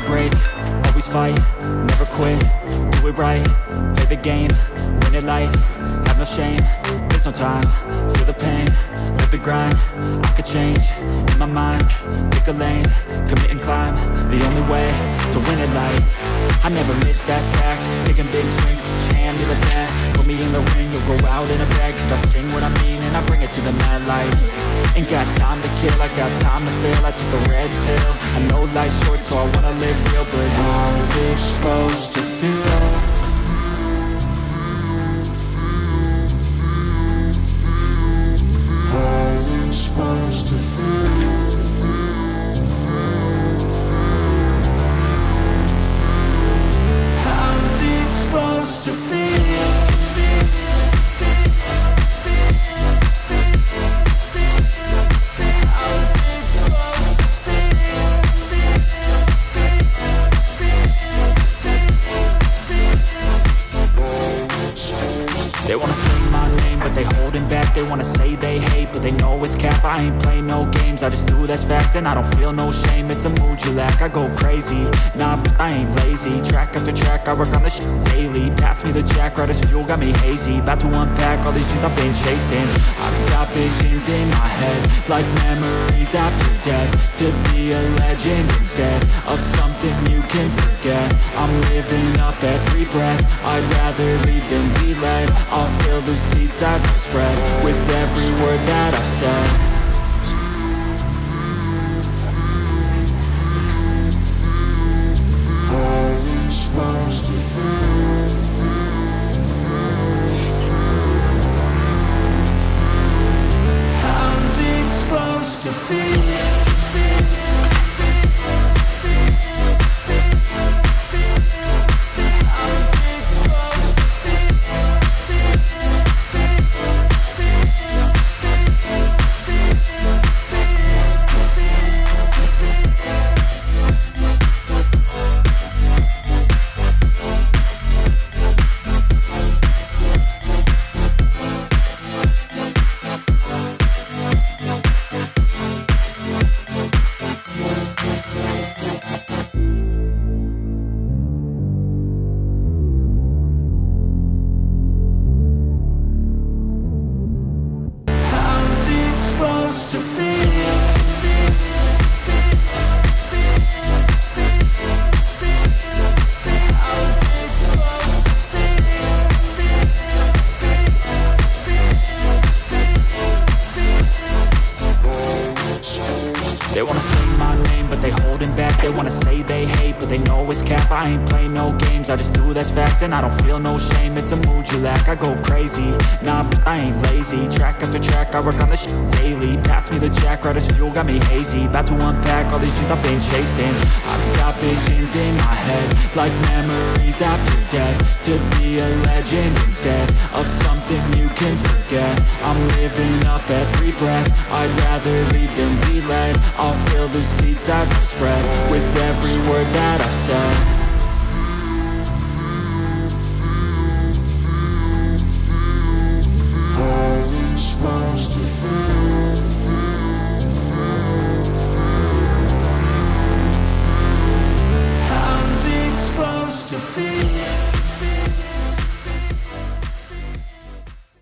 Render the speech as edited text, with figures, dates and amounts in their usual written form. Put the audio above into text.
never break, always fight, never quit, do it right, play the game, win it life, have no shame, there's no time, feel the pain, live the grind, I could change, in my mind, pick a lane, commit and climb, the only way to win at life. I never miss, that's fact. Taking big swings, each hand to the bat. Put me in the ring, you'll go out in a bag. Cause I sing what I mean and I bring it to the mad light. Ain't got time to kill, I got time to feel. I took the red pill, I know life's short, so I wanna live real. But how's it supposed to feel? How's it supposed to feel? Supposed to feel. They wanna say my name, but they holding back. They wanna say they hate, but they know it's cap. I ain't play no games, I just do, that's fact. And I don't feel no shame, it's a mood you lack. I go crazy, nah, but I ain't lazy. Track after track, I work on this shit daily. Pass me the jack, right as fuel, got me hazy. About to unpack all these things I've been chasing. I've got visions in my head, like memories after death. To be a legend instead of something you can forget. I'm living up every breath, I'd rather lead than be led. I'll fill the seeds as I spread with every word that I've said. How's it supposed to feel? How's it supposed to feel? They wanna say my name, but they holding back. They wanna say they hate, but they know it's cap. I ain't play no games, I just do, that's fact. And I don't feel no shame, it's a mood you lack. I go crazy, nah, but I ain't lazy. Track after track, I work on this shit daily. Pass me the jack, right as fuel, got me hazy. About to unpack all these things I've been chasing. I've got visions in my head, like memories after death. To be a legend instead of something you can forget. I'm living up every breath, I'd rather lead than be led. I'll fill the seeds as I spread with every word that I've said.